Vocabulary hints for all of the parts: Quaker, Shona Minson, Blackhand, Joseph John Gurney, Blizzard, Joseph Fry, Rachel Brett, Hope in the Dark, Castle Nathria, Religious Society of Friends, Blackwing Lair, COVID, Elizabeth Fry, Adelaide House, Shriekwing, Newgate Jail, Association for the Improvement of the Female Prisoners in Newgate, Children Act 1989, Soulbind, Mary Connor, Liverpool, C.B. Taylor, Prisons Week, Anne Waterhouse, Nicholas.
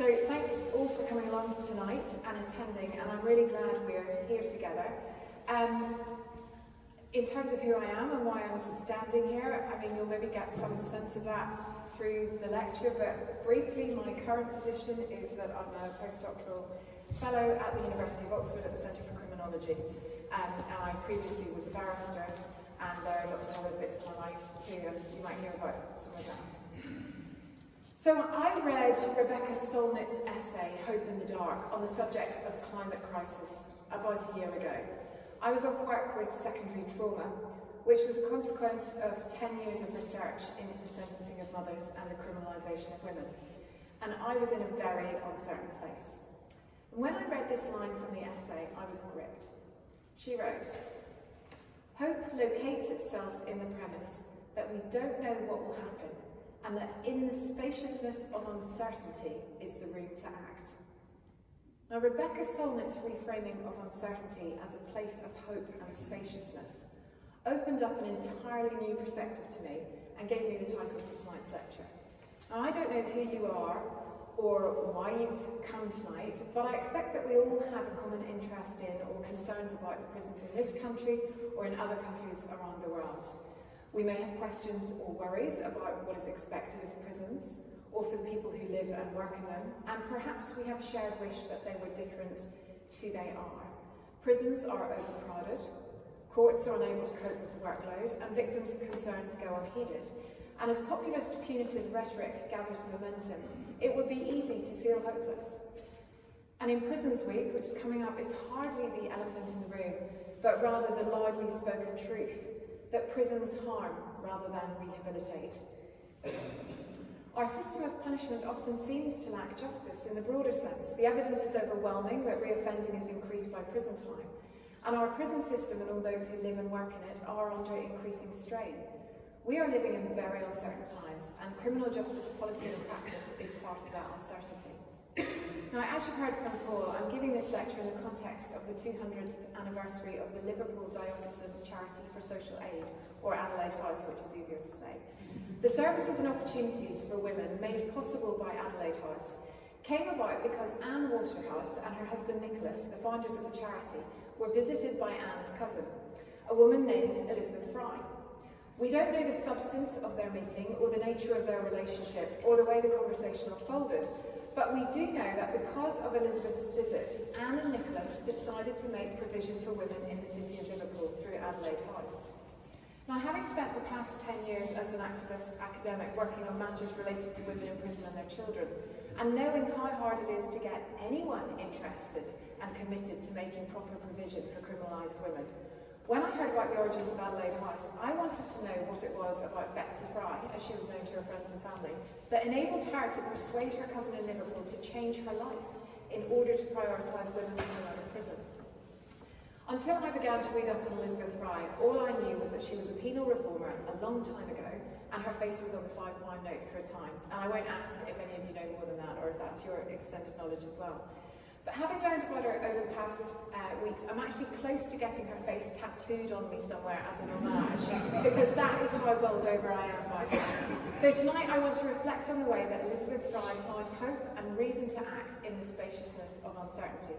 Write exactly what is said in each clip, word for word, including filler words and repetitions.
So thanks all for coming along tonight and attending, and I'm really glad we're here together. Um, in terms of who I am and why I'm standing here, I mean, you'll maybe get some sense of that through the lecture, but briefly, my current position is that I'm a postdoctoral fellow at the University of Oxford at the Centre for Criminology, um, and I previously was a barrister, and there are lots of other bits of my life too, and you might hear about some of that. So I read Rebecca Solnit's essay, Hope in the Dark, on the subject of climate crisis about a year ago. I was off work with secondary trauma, which was a consequence of ten years of research into the sentencing of mothers and the criminalisation of women. And I was in a very uncertain place. When I read this line from the essay, I was gripped. She wrote, "Hope locates itself in the premise that we don't know what will happen, and that in the spaciousness of uncertainty is the room to act." Now, Rebecca Solnit's reframing of uncertainty as a place of hope and spaciousness opened up an entirely new perspective to me and gave me the title for tonight's lecture. Now, I don't know who you are or why you've come tonight, but I expect that we all have a common interest in or concerns about the prisons in this country or in other countries around the world. We may have questions or worries about what is expected of prisons, or for the people who live and work in them, and perhaps we have a shared wish that they were different to they are. Prisons are overcrowded, courts are unable to cope with the workload, and victims' concerns go unheeded. And as populist punitive rhetoric gathers momentum, it would be easy to feel hopeless. And in Prisons Week, which is coming up, it's hardly the elephant in the room, but rather the loudly spoken truth that prisons harm rather than rehabilitate. Our system of punishment often seems to lack justice in the broader sense. The evidence is overwhelming that reoffending is increased by prison time, and our prison system and all those who live and work in it are under increasing strain. We are living in very uncertain times, and criminal justice policy and practice is part of that uncertainty. Now, as you've heard from Paul, I'm giving this lecture in the context of the two hundredth anniversary of the Liverpool Diocesan Charity for Social Aid, or Adelaide House, which is easier to say. The services and opportunities for women made possible by Adelaide House came about because Anne Waterhouse and her husband Nicholas, the founders of the charity, were visited by Anne's cousin, a woman named Elizabeth Fry. We don't know the substance of their meeting or the nature of their relationship or the way the conversation unfolded, but we do know that because of Elizabeth's visit, Anne and Nicholas decided to make provision for women in the city of Liverpool through Adelaide House. Now, having spent the past ten years as an activist academic working on matters related to women in prison and their children, and knowing how hard it is to get anyone interested and committed to making proper provision for criminalised women, when I heard about the origins of Adelaide House, I wanted to know what it was about Betsy Fry, as she was known to her friends and family, that enabled her to persuade her cousin in Liverpool to change her life in order to prioritise women coming out of prison. Until I began to read up on Elizabeth Fry, all I knew was that she was a penal reformer a long time ago, and her face was on the five pound note for a time. And I won't ask if any of you know more than that, or if that's your extent of knowledge as well. But having learned about her over the past uh, weeks, I'm actually close to getting her face tattooed on me somewhere as an homage, because that is how bowled over I am by her. So tonight I want to reflect on the way that Elizabeth Fry found hope and reason to act in the spaciousness of uncertainty.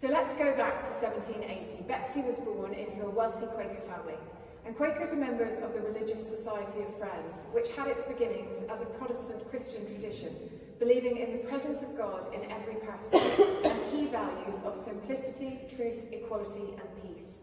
So let's go back to seventeen eighty. Betsy was born into a wealthy Quaker family, and Quakers are members of the Religious Society of Friends, which had its beginnings as a Protestant Christian tradition, believing in the presence of God in every person and key values of simplicity, truth, equality and peace.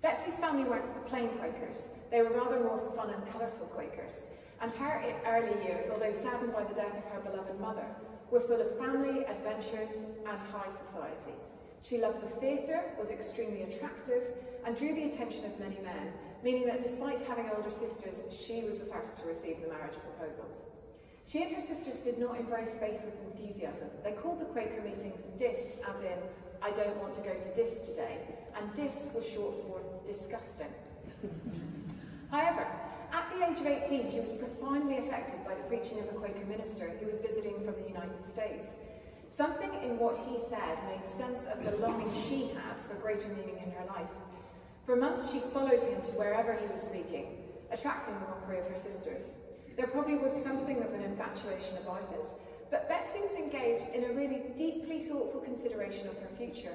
Betsy's family weren't plain Quakers, they were rather more fun and colourful Quakers, and her early years, although saddened by the death of her beloved mother, were full of family, adventures and high society. She loved the theatre, was extremely attractive and drew the attention of many men, meaning that despite having older sisters, she was the first to receive the marriage proposals. She and her sisters did not embrace faith with enthusiasm. They called the Quaker meetings dis, as in, I don't want to go to dis today, and dis was short for disgusting. However, at the age of eighteen, she was profoundly affected by the preaching of a Quaker minister who was visiting from the United States. Something in what he said made sense of the longing she had for greater meaning in her life. For months, she followed him to wherever he was speaking, attracting the mockery of her sisters. There probably was something of an infatuation about it, But Betsy's engaged in a really deeply thoughtful consideration of her future.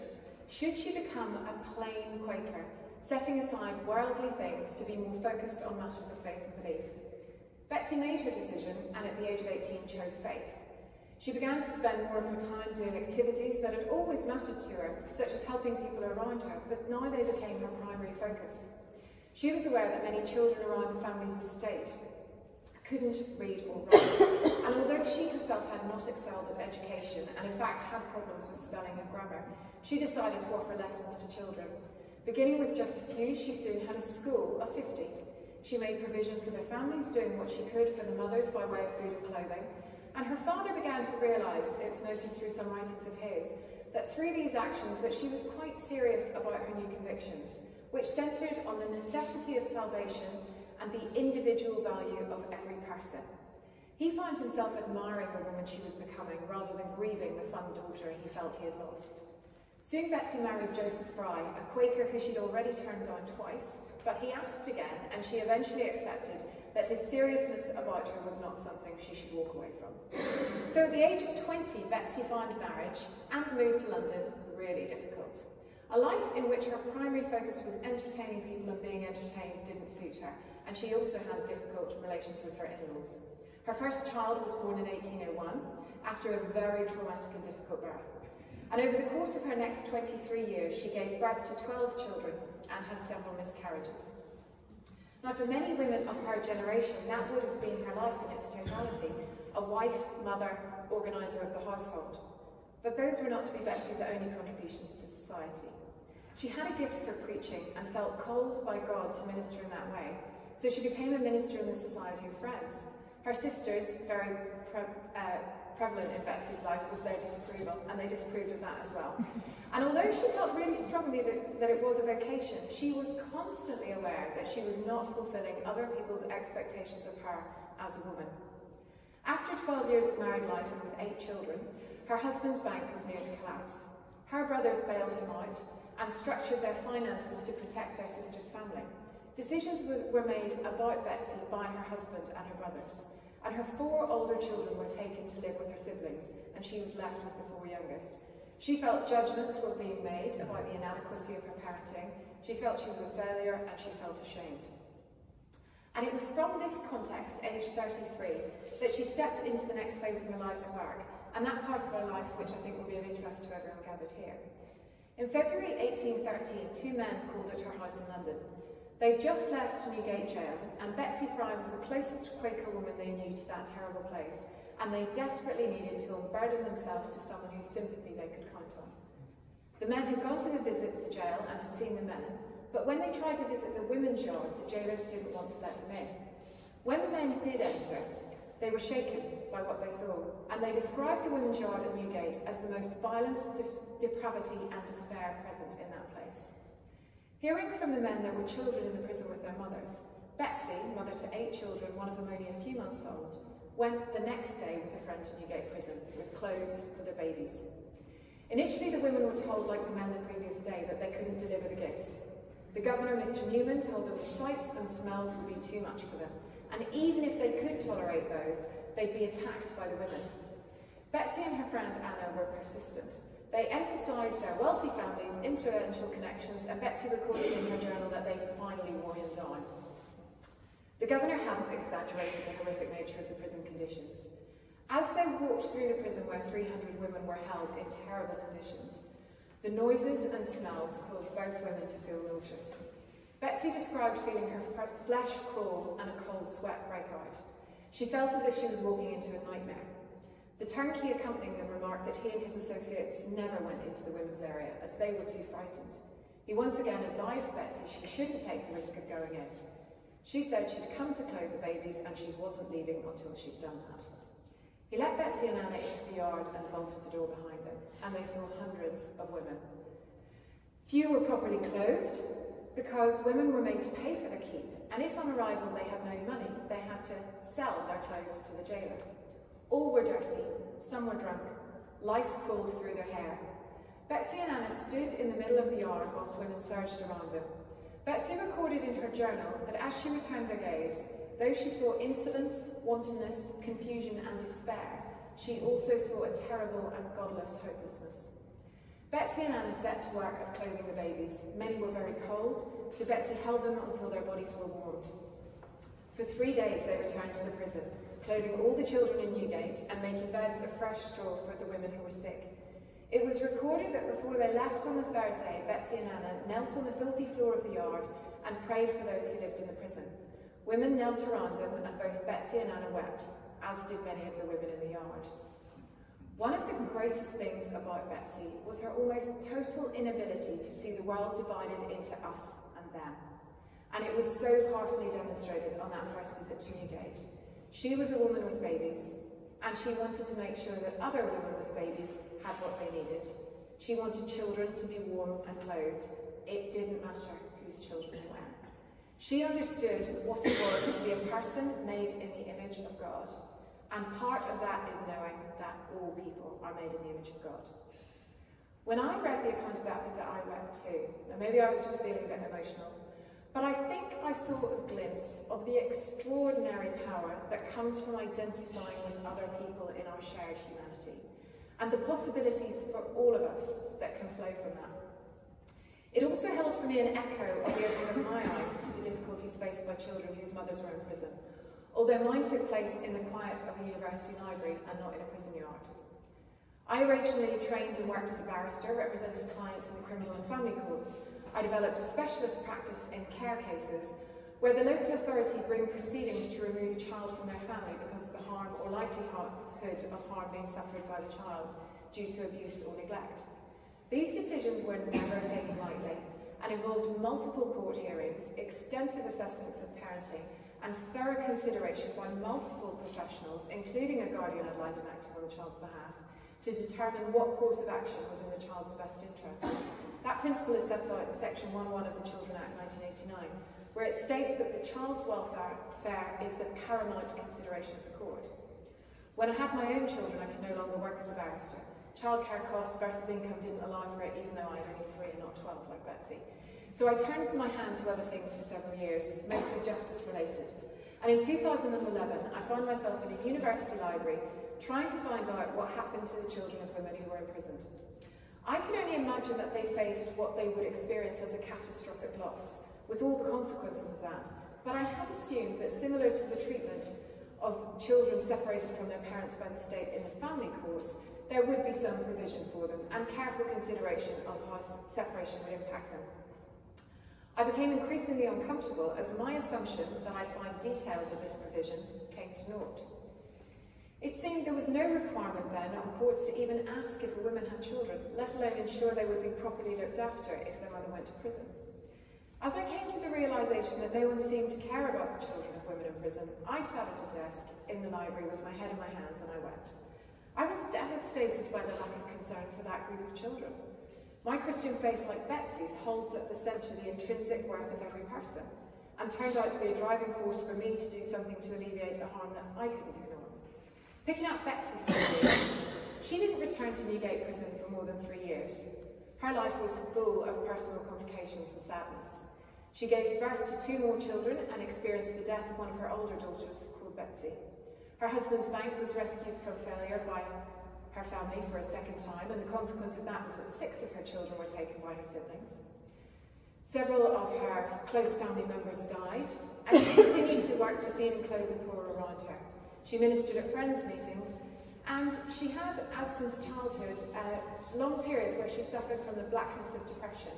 Should she become a plain Quaker, setting aside worldly things to be more focused on matters of faith and belief? Betsy made her decision and at the age of eighteen chose faith. She began to spend more of her time doing activities that had always mattered to her, such as helping people around her, but now they became her primary focus. She was aware that many children around the family's estate couldn't read or write, and although she herself had not excelled at education and in fact had problems with spelling and grammar, she decided to offer lessons to children. Beginning with just a few, she soon had a school of fifty. She made provision for their families, doing what she could for the mothers by way of food and clothing, and her father began to realise, it's noted through some writings of his, that through these actions that she was quite serious about her new convictions, which centred on the necessity of salvation and the individual value of every person. He found himself admiring the woman she was becoming rather than grieving the fun daughter he felt he had lost. Soon Betsy married Joseph Fry, a Quaker who she'd already turned down twice, but he asked again and she eventually accepted that his seriousness about her was not something she should walk away from. So at the age of twenty, Betsy found marriage and the move to London really difficult. A life in which her primary focus was entertaining people and being entertained didn't suit her, and she also had difficult relations with her in-laws. Her first child was born in eighteen oh one, after a very traumatic and difficult birth. And over the course of her next twenty-three years, she gave birth to twelve children and had several miscarriages. Now, for many women of her generation, that would have been her life in its totality, a wife, mother, organiser of the household. But those were not to be Betsy's only contributions to society. She had a gift for preaching and felt called by God to minister in that way, so she became a minister in the Society of Friends. Her sisters, very pre uh, prevalent in Betsy's life, was their disapproval, and they disapproved of that as well. And although she felt really strongly that, that it was a vocation, she was constantly aware that she was not fulfilling other people's expectations of her as a woman. After twelve years of married life and with eight children, her husband's bank was near to collapse. Her brothers bailed him out and structured their finances to protect their sister's family. Decisions were made about Betsy by her husband and her brothers, and her four older children were taken to live with her siblings, and she was left with the four youngest. She felt judgments were being made about the inadequacy of her parenting, she felt she was a failure, and she felt ashamed. And it was from this context, age thirty-three, that she stepped into the next phase of her life's work, and that part of her life which I think will be of interest to everyone gathered here. In February eighteen thirteen, two men called at her house in London. They'd just left Newgate Jail, and Betsy Fry was the closest Quaker woman they knew to that terrible place, and they desperately needed to unburden themselves to someone whose sympathy they could count on. The men had gone to the visit the jail and had seen the men, but when they tried to visit the women's yard, the jailers didn't want to let them in. When the men did enter, they were shaken by what they saw, and they described the women's yard at Newgate as the most violence, de- depravity and despair present in that place. Hearing from the men there were children in the prison with their mothers, Betsy, mother to eight children, one of them only a few months old, went the next day with a friend to Newgate Prison with clothes for their babies. Initially the women were told, like the men the previous day, that they couldn't deliver the gifts. The governor, Mister Newman, told them the sights and smells would be too much for them, and even if they could tolerate those, they'd be attacked by the women. Betsy and her friend Anna were persistent. They emphasised their wealthy families, influential connections, and Betsy recorded in her journal that they finally wore him down. The governor hadn't exaggerated the horrific nature of the prison conditions. As they walked through the prison where three hundred women were held in terrible conditions, the noises and smells caused both women to feel nauseous. Betsy described feeling her flesh crawl and a cold sweat break out. She felt as if she was walking into a nightmare. The turnkey accompanying them remarked that he and his associates never went into the women's area, as they were too frightened. He once again advised Betsy she shouldn't take the risk of going in. She said she'd come to clothe the babies and she wasn't leaving until she'd done that. He let Betsy and Anna into the yard and bolted the door behind them, and they saw hundreds of women. Few were properly clothed, because women were made to pay for their keep, and if on arrival they had no money, they had to sell their clothes to the jailer. All were dirty, some were drunk, lice crawled through their hair. Betsy and Anna stood in the middle of the yard whilst women surged around them. Betsy recorded in her journal that as she returned their gaze, though she saw insolence, wantonness, confusion and despair, she also saw a terrible and godless hopelessness. Betsy and Anna set to work of clothing the babies. Many were very cold, so Betsy held them until their bodies were warmed. For three days they returned to the prison, clothing all the children in Newgate and making beds of fresh straw for the women who were sick. It was recorded that before they left on the third day, Betsy and Anna knelt on the filthy floor of the yard and prayed for those who lived in the prison. Women knelt around them, and both Betsy and Anna wept, as did many of the women in the yard. One of the greatest things about Betsy was her almost total inability to see the world divided into us and them. And it was so powerfully demonstrated on that first visit to Newgate. She was a woman with babies, and she wanted to make sure that other women with babies had what they needed. She wanted children to be warm and clothed. It didn't matter whose children were. She understood what it was to be a person made in the image of God. And part of that is knowing that all people are made in the image of God. When I read the account of that visit, I wept too. Now maybe I was just feeling a bit emotional. But I think I saw a glimpse of the extraordinary power that comes from identifying with other people in our shared humanity, and the possibilities for all of us that can flow from that. It also held for me an echo of the opening of my eyes to the difficulties faced by children whose mothers were in prison, although mine took place in the quiet of a university library and not in a prison yard. I originally trained and worked as a barrister, represented clients in the criminal and family courts. I developed a specialist practice in care cases, where the local authority bring proceedings to remove a child from their family because of the harm or likelihood of harm being suffered by the child due to abuse or neglect. These decisions were never taken lightly and involved multiple court hearings, extensive assessments of parenting, and thorough consideration by multiple professionals, including a guardian ad litem acting on the child's behalf, to determine what course of action was in the child's best interest. That principle is set out in Section one one of the Children Act nineteen eighty-nine, where it states that the child's welfare is the paramount consideration for court. When I had my own children, I could no longer work as a barrister. Childcare costs versus income didn't allow for it, even though I had only three and not twelve like Betsy. So I turned my hand to other things for several years, mostly justice related. And in two thousand eleven, I found myself in a university library trying to find out what happened to the children of women who were imprisoned. I can only imagine that they faced what they would experience as a catastrophic loss, with all the consequences of that. But I had assumed that, similar to the treatment of children separated from their parents by the state in the family courts, there would be some provision for them and careful consideration of how separation would impact them. I became increasingly uncomfortable as my assumption that I'd find details of this provision came to naught. It seemed there was no requirement then on courts to even ask if a woman had children, let alone ensure they would be properly looked after if their mother went to prison. As I came to the realisation that no one seemed to care about the children of women in prison, I sat at a desk in the library with my head in my hands and I wept. I was devastated by the lack of concern for that group of children. My Christian faith, like Betsy's, holds at the centre the intrinsic worth of every person, and turned out to be a driving force for me to do something to alleviate a harm that I couldn't ignore. Picking up Betsy's story, she didn't return to Newgate Prison for more than three years. Her life was full of personal complications and sadness. She gave birth to two more children and experienced the death of one of her older daughters, called Betsy. Her husband's bank was rescued from failure by her family for a second time, and the consequence of that was that six of her children were taken by her siblings. Several of her close family members died, and she continued to work to feed and clothe the poor around her. She ministered at friends' meetings, and she had, as since childhood, uh, long periods where she suffered from the blackness of depression,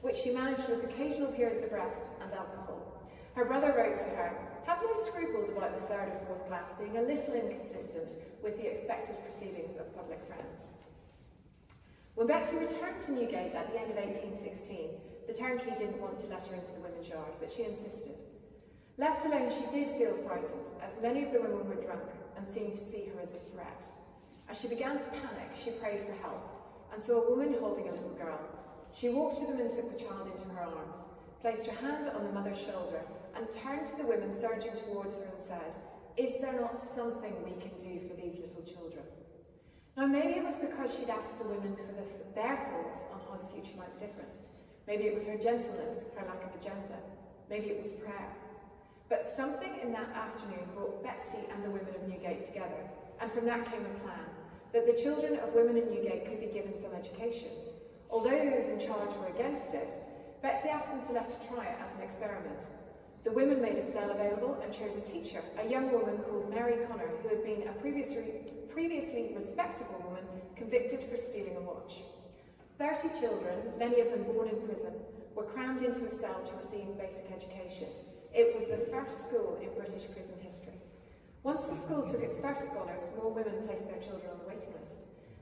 which she managed with occasional periods of rest and alcohol. Her brother wrote to her, "Have no scruples about the third or fourth class being a little inconsistent with the expected proceedings of public friends." When Betsy returned to Newgate at the end of eighteen sixteen, the turnkey didn't want to let her into the women's yard, but she insisted. Left alone, she did feel frightened, as many of the women were drunk and seemed to see her as a threat. As she began to panic, she prayed for help and saw a woman holding a little girl. She walked to them and took the child into her arms, placed her hand on the mother's shoulder, and turned to the women surging towards her and said, "Is there not something we can do for these little children?" Now maybe it was because she'd asked the women for the th their thoughts on how the future might be different. Maybe it was her gentleness, her lack of agenda. Maybe it was prayer. But something in that afternoon brought Betsy and the women of Newgate together, and from that came a plan that the children of women in Newgate could be given some education. Although those in charge were against it, Betsy asked them to let her try it as an experiment. The women made a cell available and chose a teacher, a young woman called Mary Connor, who had been a previously, previously respectable woman convicted for stealing a watch. Thirty children, many of them born in prison, were crammed into a cell to receive basic education. It was the first school in British prison history. Once the school took its first scholars, more women placed their children on the waiting list.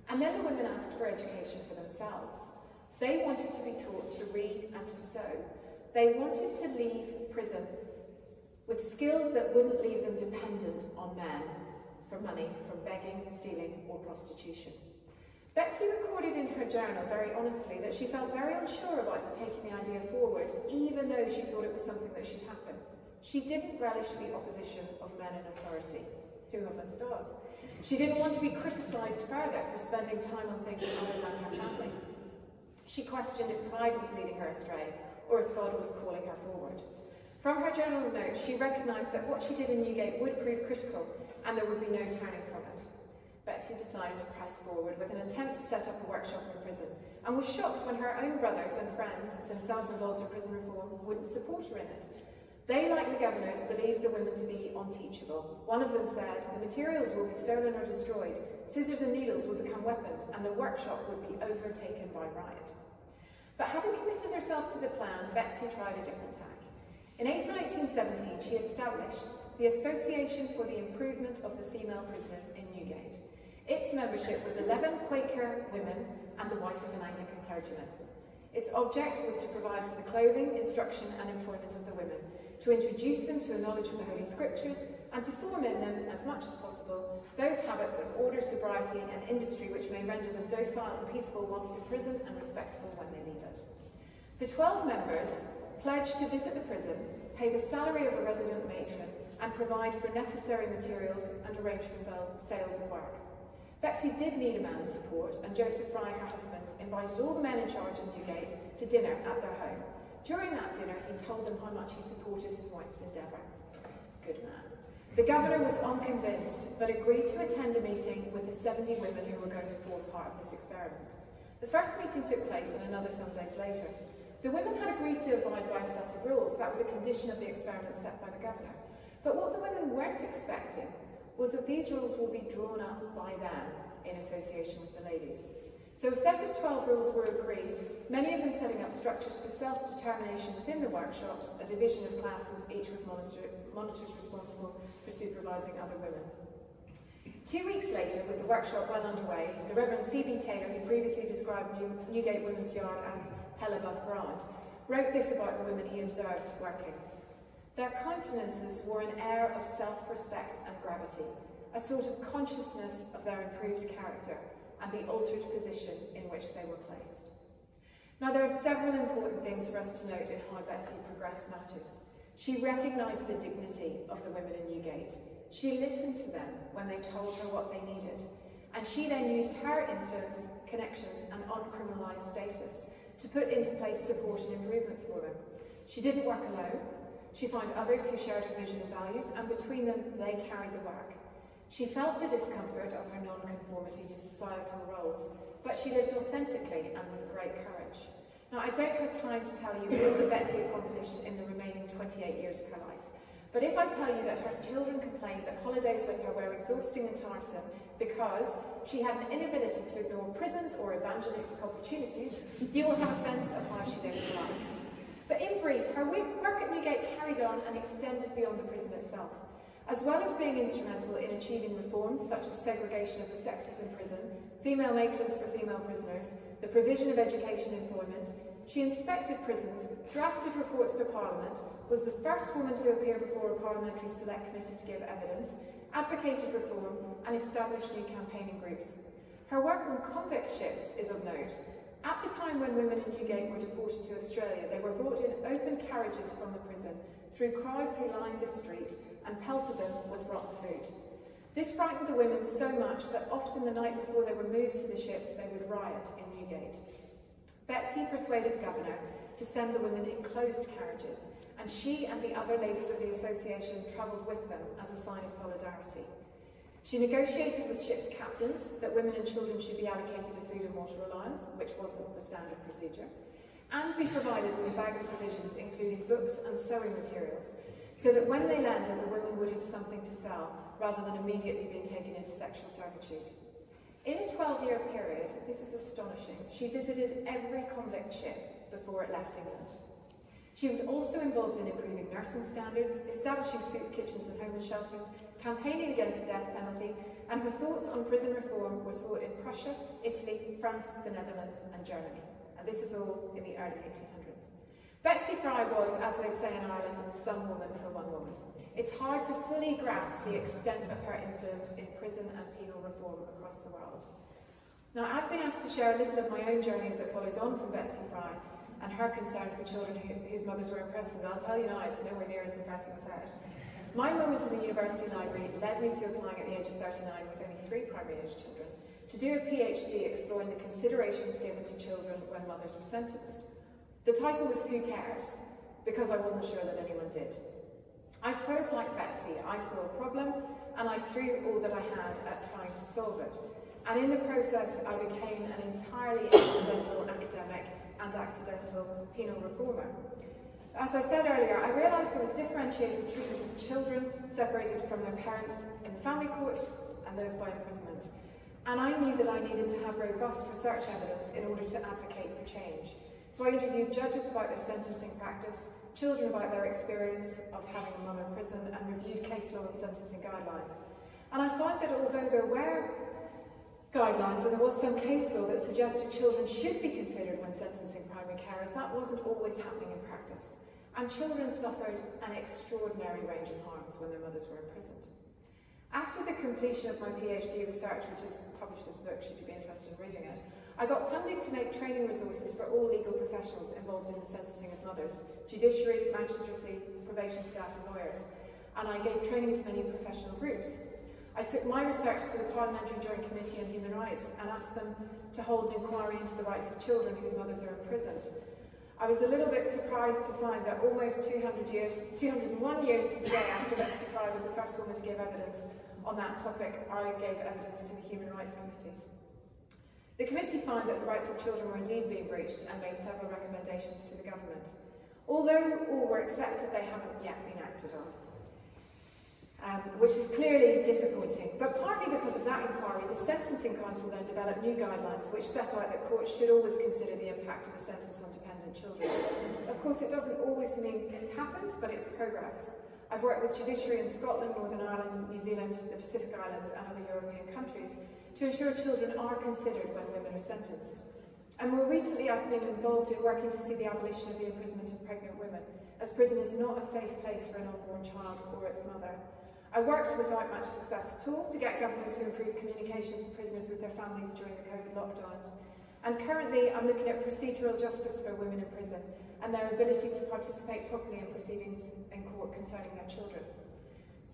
And then the women asked for education for themselves. They wanted to be taught to read and to sew. They wanted to leave prison with skills that wouldn't leave them dependent on men for money from begging, stealing, or prostitution. Betsy recorded in her journal very honestly that she felt very unsure about taking the idea forward, even though she thought it was something that should happen. She didn't relish the opposition of men in authority. Who of us does? She didn't want to be criticised further for spending time on things other than her family. She questioned if pride was leading her astray, or if God was calling her forward. From her journal note, she recognised that what she did in Newgate would prove critical, and there would be no turning from it. Betsy decided to press forward with an attempt to set up a workshop in prison, and was shocked when her own brothers and friends, themselves involved in prison reform, wouldn't support her in it. They, like the governors, believed the women to be unteachable. One of them said, "The materials will be stolen or destroyed, scissors and needles will become weapons, and the workshop would be overtaken by riot." But having committed herself to the plan, Betsy tried a different tack. In April eighteen seventeen, she established the Association for the Improvement of the Female Prisoners in Newgate. Its membership was eleven Quaker women and the wife of an Anglican clergyman. Its object was to provide for the clothing, instruction and employment of the women, to introduce them to a knowledge of the Holy Scriptures, and to form in them, as much as possible, those habits of order, sobriety and industry which may render them docile and peaceable whilst in prison and respectable when they leave it. The twelve members pledged to visit the prison, pay the salary of a resident matron and provide for necessary materials and arrange for sales and work. Betsy did need a man's support, and Joseph Fry, her husband, invited all the men in charge in Newgate to dinner at their home. During that dinner, he told them how much he supported his wife's endeavour. Good man. The governor was unconvinced, but agreed to attend a meeting with the seventy women who were going to form part of this experiment. The first meeting took place and another some days later. The women had agreed to abide by a set of rules. That was a condition of the experiment set by the governor. But what the women weren't expecting was that these rules will be drawn up by them in association with the ladies. So a set of twelve rules were agreed, many of them setting up structures for self-determination within the workshops, a division of classes, each with monitors responsible for supervising other women. Two weeks later, with the workshop well underway, the Reverend C B Taylor, who previously described Newgate Women's Yard as hell above ground, wrote this about the women he observed working. Their countenances wore an air of self-respect and gravity, a sort of consciousness of their improved character, and the altered position in which they were placed. Now, there are several important things for us to note in how Betsy progressed matters. She recognised the dignity of the women in Newgate. She listened to them when they told her what they needed, and she then used her influence, connections and uncriminalised status to put into place support and improvements for them. She didn't work alone. She found others who shared her vision and values, and between them they carried the work. She felt the discomfort of her non-conformity to societal roles, but she lived authentically and with great courage. Now, I don't have time to tell you all that Betsy accomplished in the remaining twenty-eight years of her life, but if I tell you that her children complained that holidays with her were exhausting and tiresome because she had an inability to ignore prisons or evangelistic opportunities, you will have a sense of how she lived her life. But in brief, her work at Newgate carried on and extended beyond the prison itself. As well as being instrumental in achieving reforms such as segregation of the sexes in prison, female matrons for female prisoners, the provision of education and employment, she inspected prisons, drafted reports for Parliament, was the first woman to appear before a parliamentary select committee to give evidence, advocated reform and established new campaigning groups. Her work on convict ships is of note. At the time when women in Newgate were deported to Australia, they were brought in open carriages from the prison through crowds who lined the street and pelted them with rotten food. This frightened the women so much that often the night before they were moved to the ships, they would riot in Newgate. Betsy persuaded the governor to send the women in closed carriages, and she and the other ladies of the association travelled with them as a sign of solidarity. She negotiated with ship's captains that women and children should be allocated a food and water allowance, which wasn't the standard procedure, and be provided with a bag of provisions, including books and sewing materials, so that when they landed, the women would have something to sell, rather than immediately being taken into sexual servitude. In a twelve-year period, this is astonishing, she visited every convict ship before it left England. She was also involved in improving nursing standards, establishing soup kitchens and homeless shelters, campaigning against the death penalty, and her thoughts on prison reform were sought in Prussia, Italy, France, the Netherlands, and Germany. And this is all in the early eighteen hundreds. Betsy Fry was, as they'd say in Ireland, some woman for one woman. It's hard to fully grasp the extent of her influence in prison and penal reform across the world. Now, I've been asked to share a little of my own journey that follows on from Betsy Fry and her concern for children who, whose mothers were in prison. I'll tell you now, it's nowhere near as impressive as hers. My moment in the university library led me to applying at the age of thirty-nine with only three primary age children to do a PhD exploring the considerations given to children when mothers were sentenced. The title was Who Cares? Because I wasn't sure that anyone did. I suppose, like Betsy, I saw a problem and I threw all that I had at trying to solve it. And in the process, I became an entirely accidental academic and accidental penal reformer. As I said earlier, I realised there was differentiated treatment of children separated from their parents in the family courts and those by imprisonment. And I knew that I needed to have robust research evidence in order to advocate for change. So I interviewed judges about their sentencing practice, children about their experience of having a mum in prison, and reviewed case law and sentencing guidelines. And I found that although there were guidelines and there was some case law that suggested children should be considered when sentencing primary carers, that wasn't always happening in practice. And children suffered an extraordinary range of harms when their mothers were imprisoned. After the completion of my PhD research, which is published as a book, should you be interested in reading it, I got funding to make training resources for all legal professionals involved in the sentencing of mothers, judiciary, magistracy, probation staff and lawyers, and I gave training to many professional groups. I took my research to the Parliamentary Joint Committee on Human Rights and asked them to hold an inquiry into the rights of children whose mothers are imprisoned. I was a little bit surprised to find that almost two hundred years, two hundred one years to the day after Betsy Fry was the first woman to give evidence on that topic, I gave evidence to the Human Rights Committee. The committee found that the rights of children were indeed being breached and made several recommendations to the government. Although all were accepted, they haven't yet been acted on. Um, which is clearly disappointing. But partly because of that inquiry, the Sentencing Council then developed new guidelines which set out that courts should always consider the impact of a sentence on dependent children. Of course, it doesn't always mean it happens, but it's progress. I've worked with judiciary in Scotland, Northern Ireland, New Zealand, the Pacific Islands and other European countries to ensure children are considered when women are sentenced. And more recently, I've been involved in working to see the abolition of the imprisonment of pregnant women, as prison is not a safe place for an unborn child or its mother. I worked without much success at all to get government to improve communication for prisoners with their families during the COVID lockdowns. And currently, I'm looking at procedural justice for women in prison and their ability to participate properly in proceedings in court concerning their children.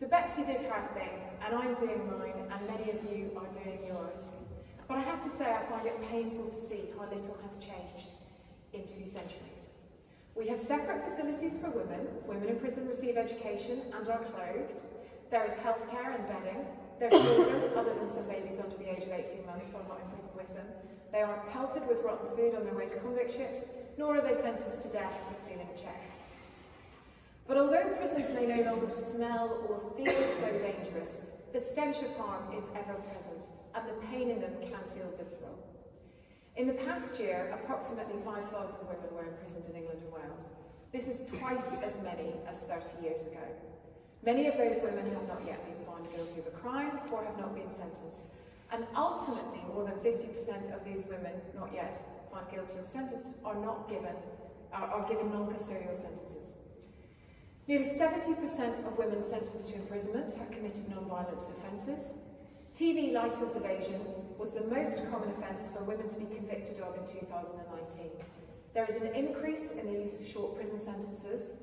So Betsy did her thing, and I'm doing mine, and many of you are doing yours. But I have to say, I find it painful to see how little has changed in two centuries. We have separate facilities for women. Women in prison receive education and are clothed. There is healthcare and bedding. Their children, other than some babies under the age of eighteen months, are not in prison with them. They aren't pelted with rotten food on their way to convict ships, nor are they sentenced to death for stealing a cheque. But although prisons may no longer smell or feel so dangerous, the stench of harm is ever present, and the pain in them can feel visceral. In the past year, approximately five thousand women were imprisoned in England and Wales. This is twice as many as thirty years ago. Many of those women have not yet been found guilty of a crime or have not been sentenced. And ultimately, more than fifty percent of these women not yet found guilty of sentence are not given, are, are given non-custodial sentences. Nearly seventy percent of women sentenced to imprisonment have committed non-violent offences. T V licence evasion was the most common offence for women to be convicted of in two thousand nineteen. There is an increase in the use of short prison sentences.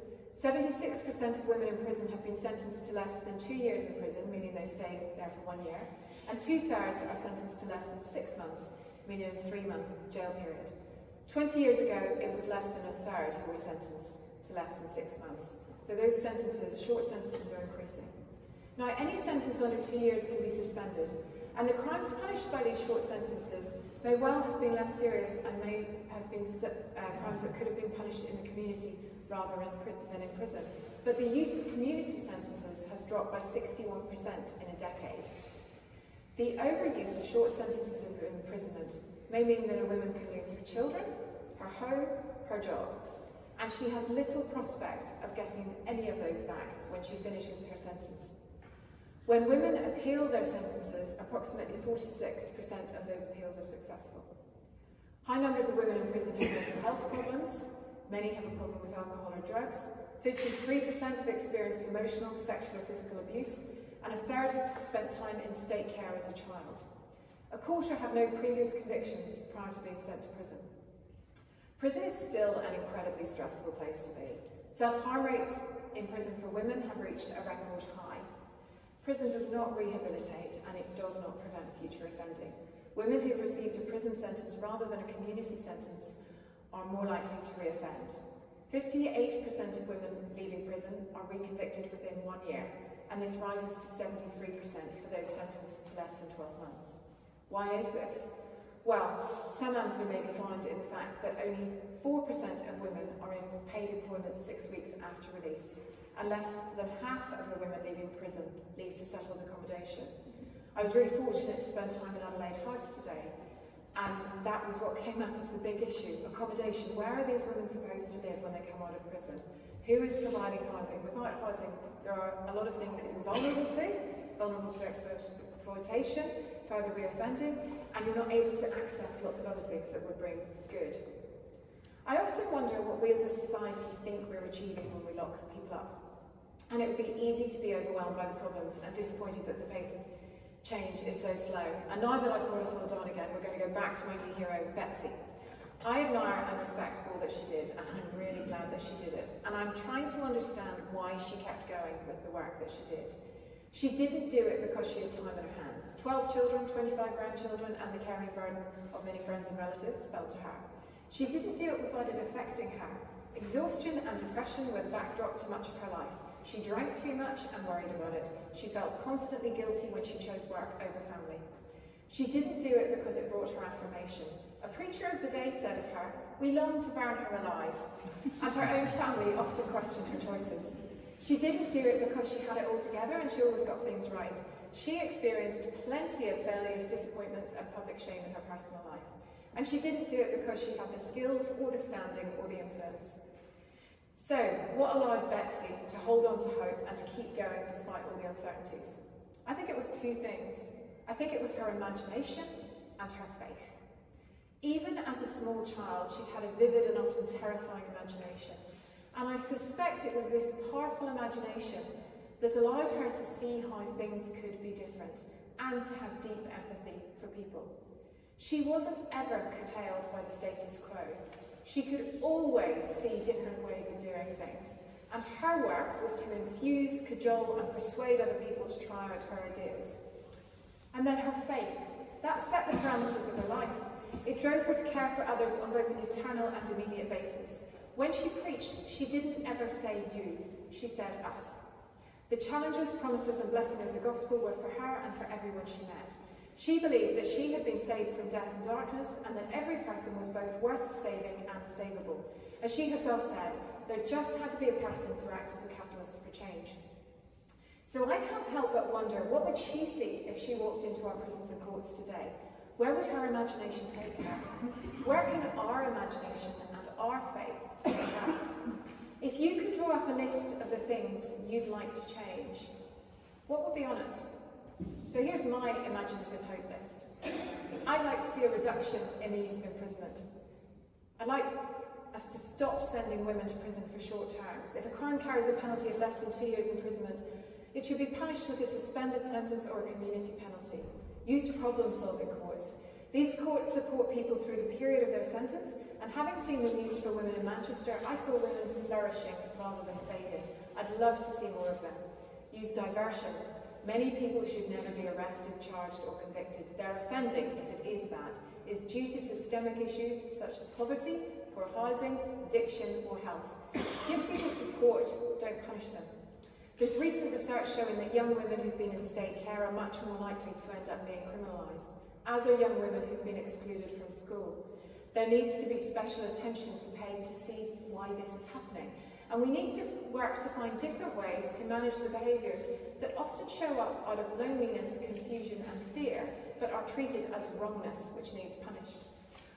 seventy-six percent of women in prison have been sentenced to less than two years in prison, meaning they stay there for one year, and two-thirds are sentenced to less than six months, meaning a three-month jail period. twenty years ago, it was less than a third who were sentenced to less than six months. So those sentences, short sentences, are increasing. Now, any sentence under two years can be suspended, and the crimes punished by these short sentences may well have been less serious and may have been uh, crimes that could have been punished in the community rather than in prison. But the use of community sentences has dropped by sixty-one percent in a decade. The overuse of short sentences of imprisonment may mean that a woman can lose her children, her home, her job, and she has little prospect of getting any of those back when she finishes her sentence. When women appeal their sentences, approximately forty-six percent of those appeals are successful. High numbers of women in prison have mental health problems, many have a problem with alcohol or drugs, fifty-three percent have experienced emotional, sexual or physical abuse, and a third have spent time in state care as a child. A quarter have no previous convictions prior to being sent to prison. Prison is still an incredibly stressful place to be. Self-harm rates in prison for women have reached a record high. Prison does not rehabilitate, and it does not prevent future offending. Women who've received a prison sentence rather than a community sentence are more likely to reoffend. fifty-eight percent of women leaving prison are reconvicted within one year, and this rises to seventy-three percent for those sentenced to less than twelve months. Why is this? Well, some answer may be found in the fact that only four percent of women are in paid employment six weeks after release, and less than half of the women leaving prison leave to settled accommodation. I was really fortunate to spend time in Adelaide House today, and that was what came up as the big issue. Accommodation. Where are these women supposed to live when they come out of prison? Who is providing housing? Without housing, there are a lot of things that you're vulnerable to, vulnerable to exploitation, further reoffending, and you're not able to access lots of other things that would bring good. I often wonder what we as a society think we're achieving when we lock people up. And it would be easy to be overwhelmed by the problems and disappointed that the pace of change is so slow. And now that I've brought us all down again, we're going to go back to my new hero, Betsy. I admire and respect all that she did, and I'm really glad that she did it. And I'm trying to understand why she kept going with the work that she did. She didn't do it because she had time in her hands. twelve children, twenty-five grandchildren, and the caring burden of many friends and relatives fell to her. She didn't do it without it affecting her. Exhaustion and depression were the backdrop to much of her life. She drank too much and worried about it. She felt constantly guilty when she chose work over family. She didn't do it because it brought her affirmation. A preacher of the day said of her, "We long to burn her alive," and her own family often questioned her choices. She didn't do it because she had it all together and she always got things right. She experienced plenty of failures, disappointments, and public shame in her personal life. And she didn't do it because she had the skills, or the standing, or the influence. So, what allowed Betsy to hold on to hope and to keep going despite all the uncertainties? I think it was two things. I think it was her imagination and her faith. Even as a small child, she'd had a vivid and often terrifying imagination. And I suspect it was this powerful imagination that allowed her to see how things could be different and to have deep empathy for people. She wasn't ever curtailed by the status quo. She could always see different ways of doing things, and her work was to infuse, cajole, and persuade other people to try out her ideas. And then her faith, that set the parameters of her life. It drove her to care for others on both an eternal and immediate basis. When she preached, she didn't ever say you, she said us. The challenges, promises, and blessings of the gospel were for her and for everyone she met. She believed that she had been saved from death and darkness, and that every person was both worth saving and savable. As she herself said, there just had to be a person to act as the catalyst for change. So I can't help but wonder, what would she see if she walked into our prisons and courts today? Where would her imagination take her? Where can our imagination and our faith take us? If you could draw up a list of the things you'd like to change, what would be on it? So here's my imaginative hope list. I'd like to see a reduction in the use of imprisonment. I'd like us to stop sending women to prison for short terms. If a crime carries a penalty of less than two years imprisonment, it should be punished with a suspended sentence or a community penalty. Use problem-solving courts. These courts support people through the period of their sentence, and having seen them used for women in Manchester, I saw women flourishing rather than fading. I'd love to see more of them. Use diversion. Many people should never be arrested, charged, or convicted. Their offending, if it is that, is due to systemic issues such as poverty, poor housing, addiction, or health. Give people support, don't punish them. There's recent research showing that young women who've been in state care are much more likely to end up being criminalised, as are young women who've been excluded from school. There needs to be special attention to pay to see why this is happening. And we need to work to find different ways to manage the behaviours that often show up out of loneliness, confusion and fear, but are treated as wrongness, which needs punished.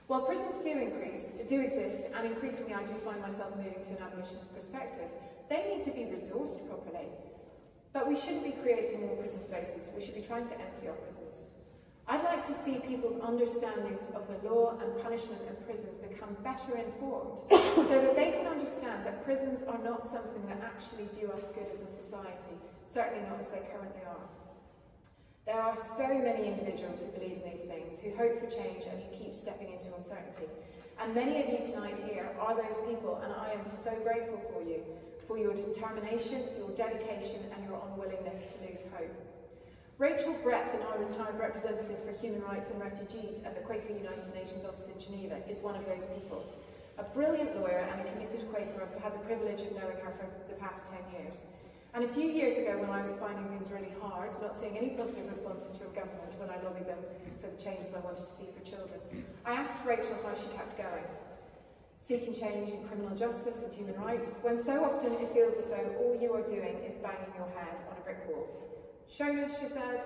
While prisons do, increase, do exist, and increasingly I do find myself moving to an abolitionist perspective, they need to be resourced properly. But we shouldn't be creating more prison spaces, we should be trying to empty our prisons. I'd like to see people's understandings of the law and punishment in prisons become better informed, so that they can understand that prisons are not something that actually do us good as a society, certainly not as they currently are. There are so many individuals who believe in these things, who hope for change and who keep stepping into uncertainty. And many of you tonight here are those people, and I am so grateful for you, for your determination, your dedication and your unwillingness to lose hope. Rachel Brett, the now retired representative for human rights and refugees at the Quaker United Nations office in Geneva, is one of those people. A brilliant lawyer and a committed Quaker. I've had the privilege of knowing her for the past ten years. And a few years ago, when I was finding things really hard, not seeing any positive responses from government when I lobbied them for the changes I wanted to see for children, I asked Rachel how she kept going, seeking change in criminal justice and human rights, when so often it feels as though all you are doing is banging your head on a brick wall. Shona, she said,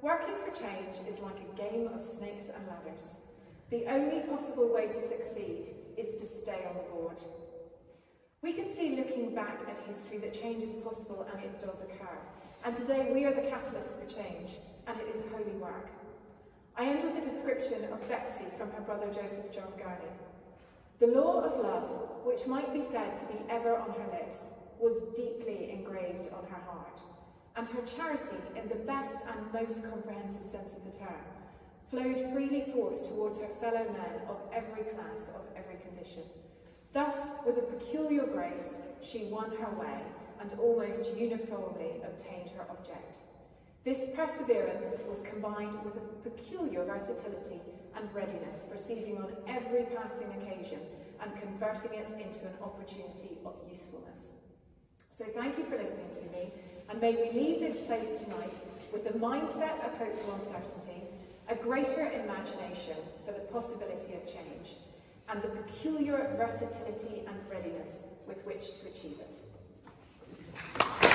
working for change is like a game of snakes and ladders. The only possible way to succeed is to stay on the board. We can see, looking back at history, that change is possible and it does occur. And today we are the catalysts for change, and it is holy work. I end with a description of Betsy from her brother Joseph John Gurney. The law of love, which might be said to be ever on her lips, was deeply engraved on her heart. And her charity, in the best and most comprehensive sense of the term, flowed freely forth towards her fellow men of every class, of every condition. Thus, with a peculiar grace, she won her way and almost uniformly obtained her object. This perseverance was combined with a peculiar versatility and readiness for seizing on every passing occasion and converting it into an opportunity of usefulness. So thank you for listening to me, and may we leave this place tonight with the mindset of hopeful uncertainty, a greater imagination for the possibility of change, and the peculiar versatility and readiness with which to achieve it.